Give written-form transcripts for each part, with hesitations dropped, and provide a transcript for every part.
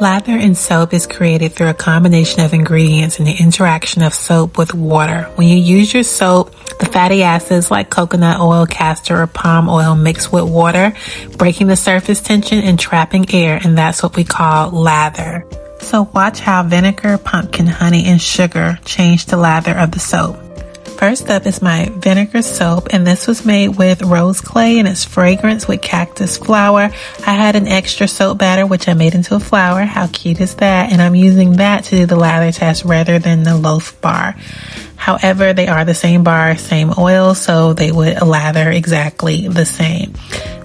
Lather in soap is created through a combination of ingredients and the interaction of soap with water. When you use your soap, the fatty acids like coconut oil, castor, or palm oil mix with water, breaking the surface tension and trapping air, and that's what we call lather. So watch how vinegar, pumpkin honey, and sugar change the lather of the soap. First up is my vinegar soap, and this was made with rose clay and its fragrance with cactus flower. I had an extra soap batter which I made into a flower. How cute is that? And I'm using that to do the lather test rather than the loaf bar. However, they are the same bar, same oil, so they would lather exactly the same.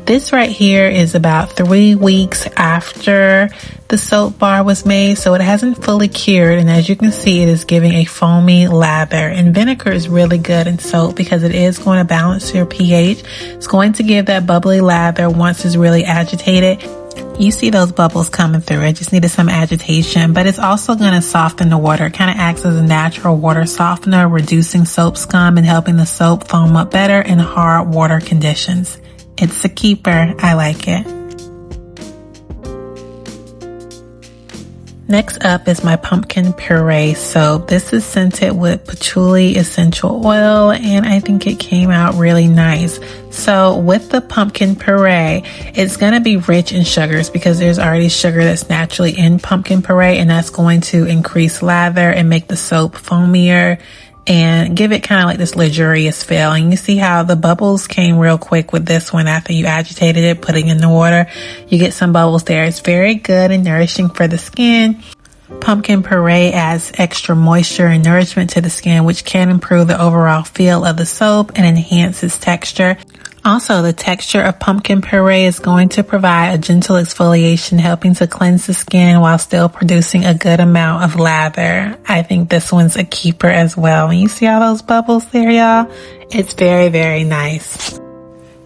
This right here is about 3 weeks after the soap bar was made, so it hasn't fully cured, and as you can see, it is giving a foamy lather. And vinegar is really good in soap because it is going to balance your pH. It's going to give that bubbly lather once it's really agitated. You see those bubbles coming through. It just needed some agitation, but it's also going to soften the water. It kind of acts as a natural water softener, reducing soap scum and helping the soap foam up better in hard water conditions. It's a keeper. I like it. Next up is my pumpkin puree soap. This is scented with patchouli essential oil, and I think it came out really nice. So with the pumpkin puree, it's going to be rich in sugars because there's already sugar that's naturally in pumpkin puree, and that's going to increase lather and make the soap foamier and give it kind of like this luxurious feel. And you see how the bubbles came real quick with this one after you agitated it, putting in the water. You get some bubbles there. It's very good and nourishing for the skin. Pumpkin puree adds extra moisture and nourishment to the skin, which can improve the overall feel of the soap and enhance its texture. Also, the texture of pumpkin puree is going to provide a gentle exfoliation, helping to cleanse the skin while still producing a good amount of lather. I think this one's a keeper as well. And you see all those bubbles there, y'all? It's very, very nice.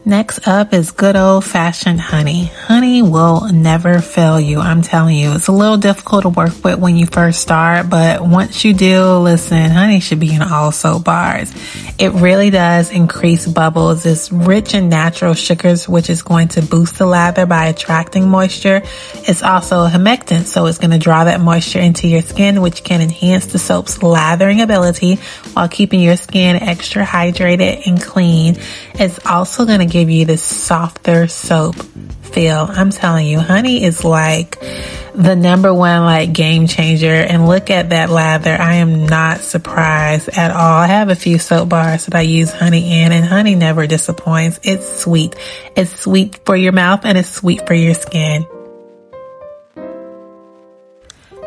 Next up is good old-fashioned honey. Honey will never fail you, I'm telling you. It's a little difficult to work with when you first start, but once you do, listen, honey should be in all soap bars. It really does increase bubbles. It's rich in natural sugars, which is going to boost the lather by attracting moisture. It's also a humectant, so it's going to draw that moisture into your skin, which can enhance the soap's lathering ability while keeping your skin extra hydrated and clean. It's also going to give you this softer soap feel. I'm telling you, honey is like the #1 like game changer, and look at that lather. I am not surprised at all. I have a few soap bars that I use honey in, and honey never disappoints. It's sweet. It's sweet for your mouth and it's sweet for your skin.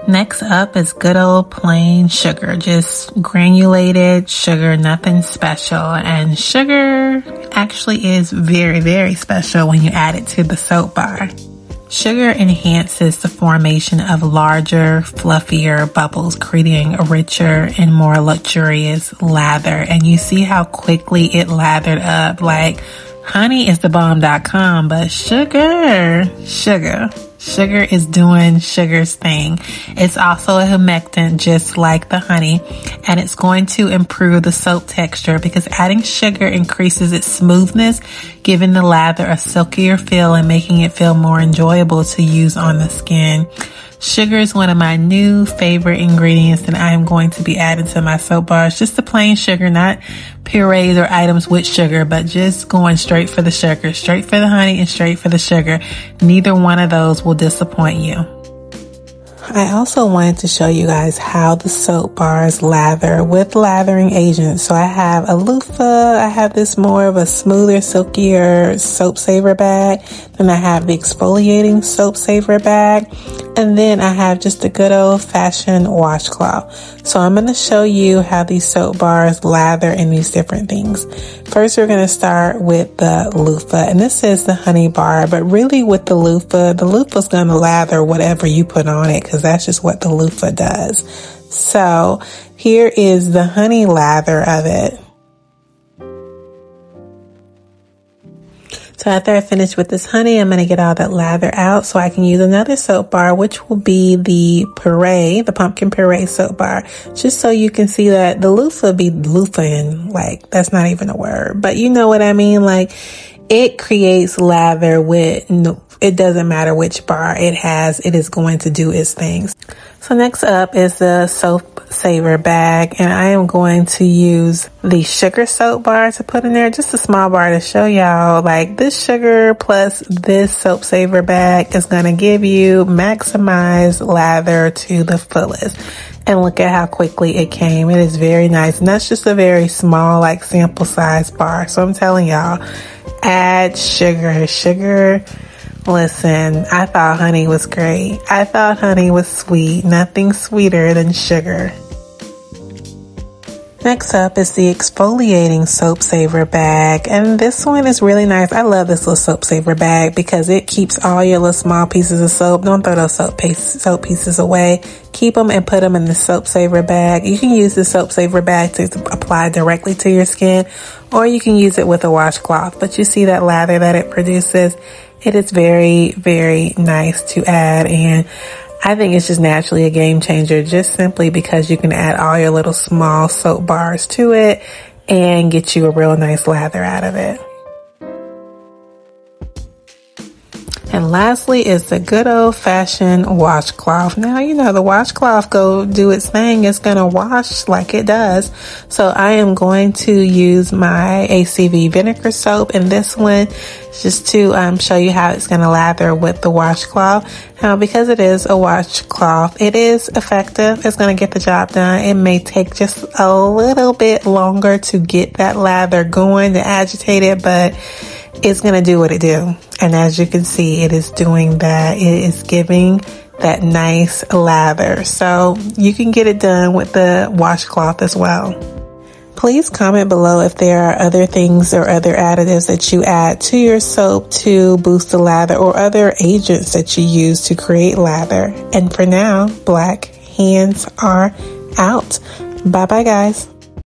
Next up is good old plain sugar, just granulated sugar, nothing special. And sugar actually is very, very special when you add it to the soap bar. Sugar enhances the formation of larger, fluffier bubbles, creating a richer and more luxurious lather. And you see how quickly it lathered up. Like, honey is the bomb.com, but sugar is doing sugar's thing. It's also a humectant, just like the honey, and it's going to improve the soap texture because adding sugar increases its smoothness, giving the lather a silkier feel and making it feel more enjoyable to use on the skin. Sugar is one of my new favorite ingredients that I am going to be adding to my soap bars. Just the plain sugar, not purees or items with sugar, but just going straight for the sugar, straight for the honey, and straight for the sugar. Neither one of those will disappoint you. I also wanted to show you guys how the soap bars lather with lathering agents. So I have a loofah, I have this more of a smoother, silkier soap saver bag, then I have the exfoliating soap saver bag, and then I have just a good old-fashioned washcloth. So I'm going to show you how these soap bars lather in these different things. First, we're going to start with the loofah, and this is the honey bar, but really with the loofah's going to lather whatever you put on it, because that's just what the loofah does. So here is the honey lather of it. So after I finish with this honey, I'm going to get all that lather out so I can use another soap bar, which will be the puree, the pumpkin puree soap bar, just so you can see that the loofah be loofahing. Like, that's not even a word, but you know what I mean? Like, it creates lather with It doesn't matter which bar it has, it is going to do its things. So next up is the Soap Saver bag, and I am going to use the sugar soap bar to put in there, just a small bar, to show y'all like this sugar plus this Soap Saver bag is going to give you maximized lather to the fullest. And look at how quickly it came. It is very nice, and that's just a very small like sample size bar. So I'm telling y'all, add sugar. Listen, I thought honey was great. I thought honey was sweet. Nothing sweeter than sugar. Next up is the exfoliating Soap Saver bag, and this one is really nice. I love this little Soap Saver bag because it keeps all your little small pieces of soap. Don't throw those soap pieces away. Keep them and put them in the Soap Saver bag. You can use the Soap Saver bag to apply directly to your skin, or you can use it with a washcloth. But you see that lather that it produces? It is very, very nice to add, and I think it's just naturally a game changer, just simply because you can add all your little small soap bars to it and get you a real nice lather out of it. And lastly is the good old-fashioned washcloth. Now, you know, the washcloth go do its thing. It's going to wash like it does. So I am going to use my ACV vinegar soap in this one just to show you how it's going to lather with the washcloth. Now, because it is a washcloth, it is effective. It's going to get the job done. It may take just a little bit longer to get that lather going, to agitate it, but it's going to do what it do. And as you can see, it is doing that. It is giving that nice lather. So you can get it done with the washcloth as well. Please comment below if there are other things or other additives that you add to your soap to boost the lather, or other agents that you use to create lather. And for now, black hands are out. Bye bye, guys.